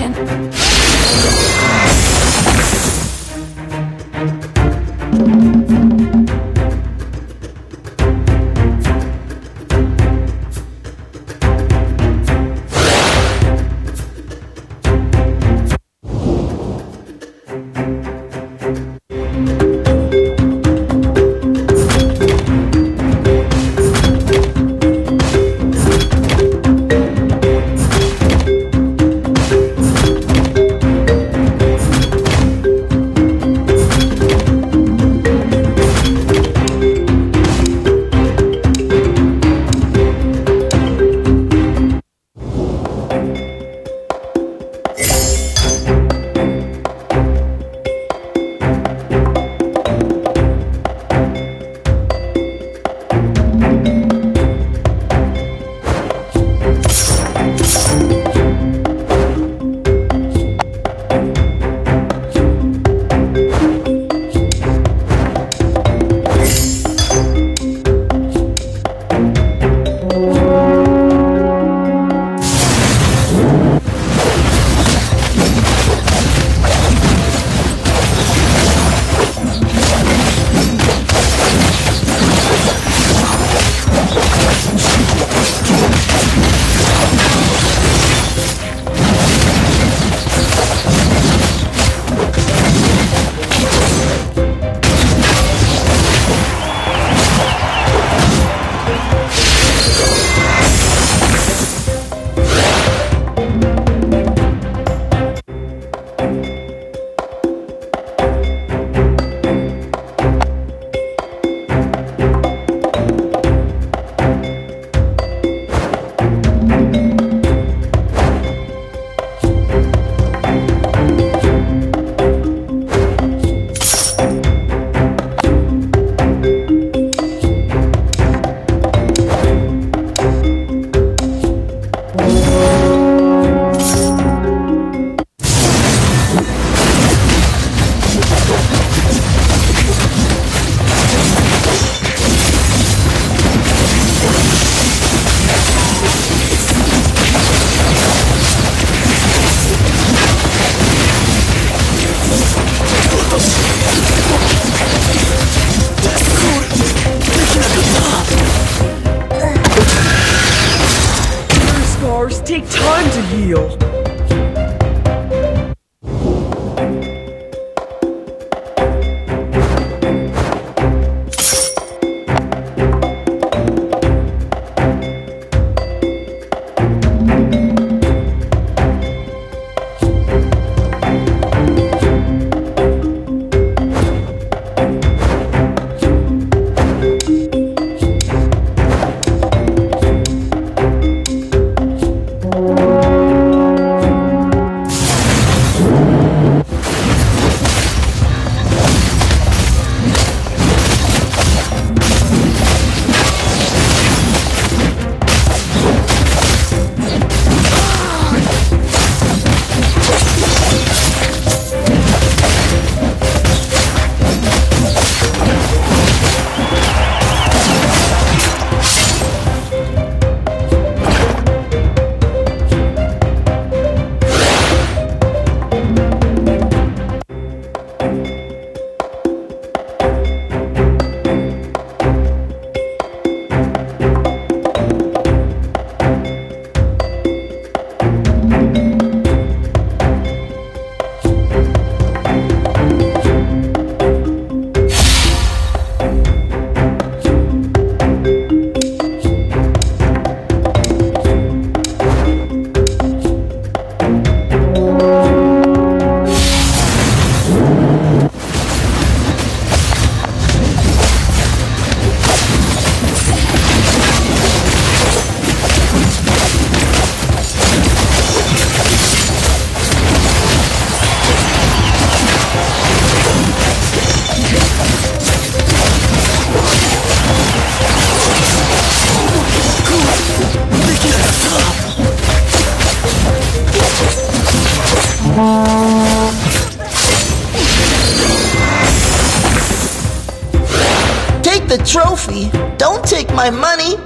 destruction. Take time to heal. Take the trophy, don't take my money.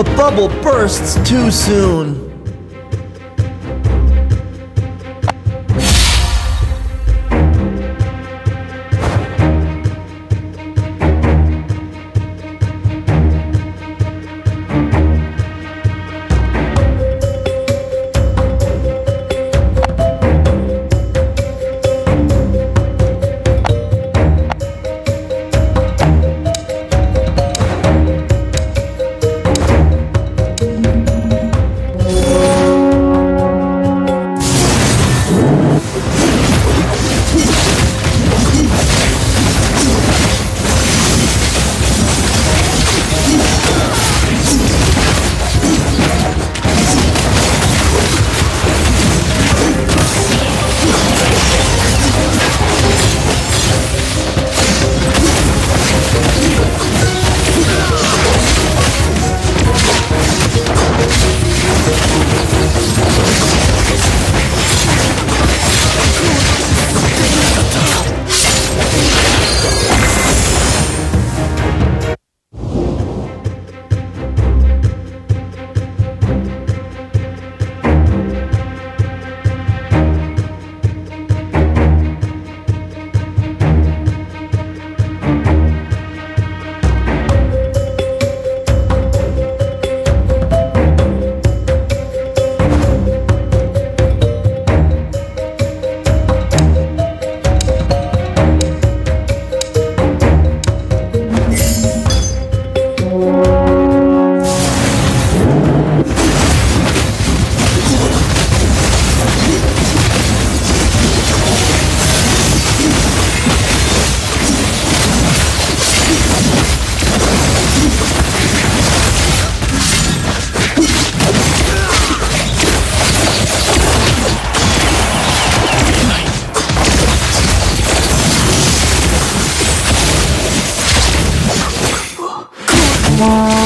The bubble bursts too soon. Wow.